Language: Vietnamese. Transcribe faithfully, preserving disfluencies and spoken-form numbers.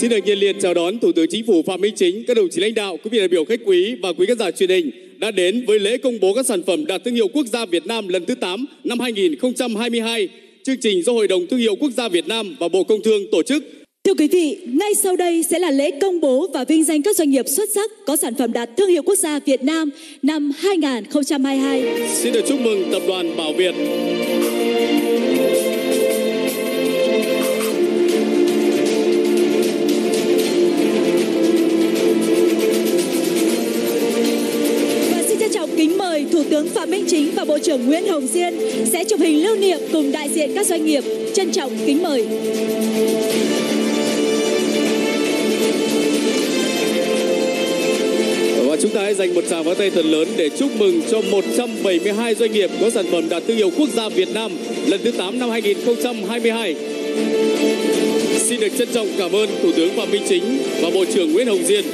Xin được nhiệt liệt chào đón Thủ tướng Chính phủ Phạm Minh Chính, các đồng chí lãnh đạo, quý vị đại biểu khách quý và quý khán giả truyền hình đã đến với lễ công bố các sản phẩm đạt thương hiệu quốc gia Việt Nam lần thứ tám năm hai nghìn không trăm hai mươi hai, chương trình do Hội đồng Thương hiệu quốc gia Việt Nam và Bộ Công Thương tổ chức. Thưa quý vị, ngay sau đây sẽ là lễ công bố và vinh danh các doanh nghiệp xuất sắc có sản phẩm đạt thương hiệu quốc gia Việt Nam năm hai nghìn không trăm hai mươi hai. Xin được chúc mừng Tập đoàn Bảo Việt. Kính mời Thủ tướng Phạm Minh Chính và Bộ trưởng Nguyễn Hồng Diên sẽ chụp hình lưu niệm cùng đại diện các doanh nghiệp. Trân trọng kính mời. Và chúng ta hãy dành một tràng pháo tay thật lớn để chúc mừng cho một trăm bảy mươi hai doanh nghiệp có sản phẩm đạt thương hiệu quốc gia Việt Nam lần thứ tám năm hai nghìn không trăm hai mươi hai. Xin được trân trọng cảm ơn Thủ tướng Phạm Minh Chính và Bộ trưởng Nguyễn Hồng Diên.